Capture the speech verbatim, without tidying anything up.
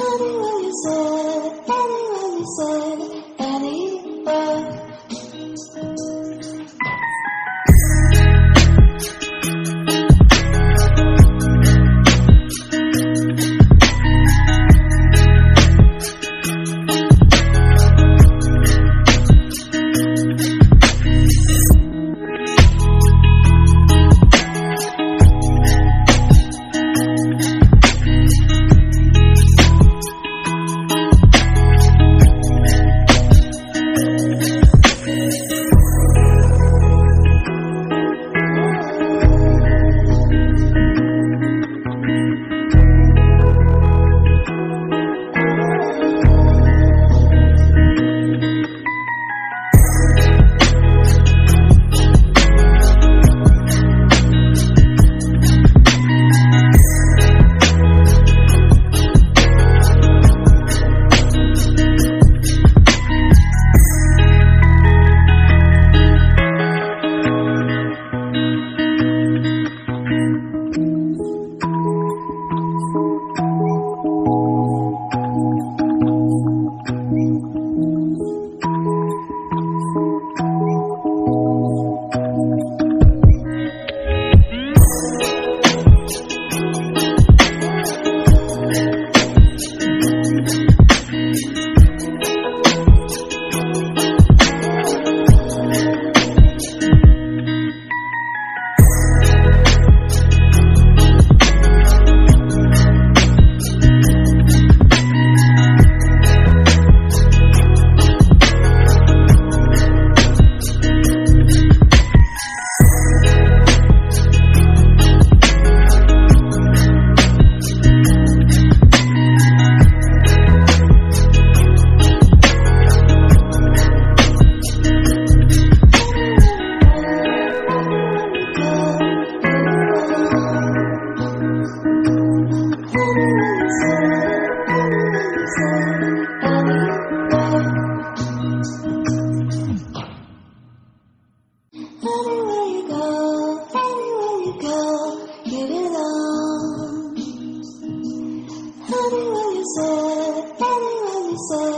Honey, will you say, honey, will you say, any word? Honey, will you say, honey, will you say?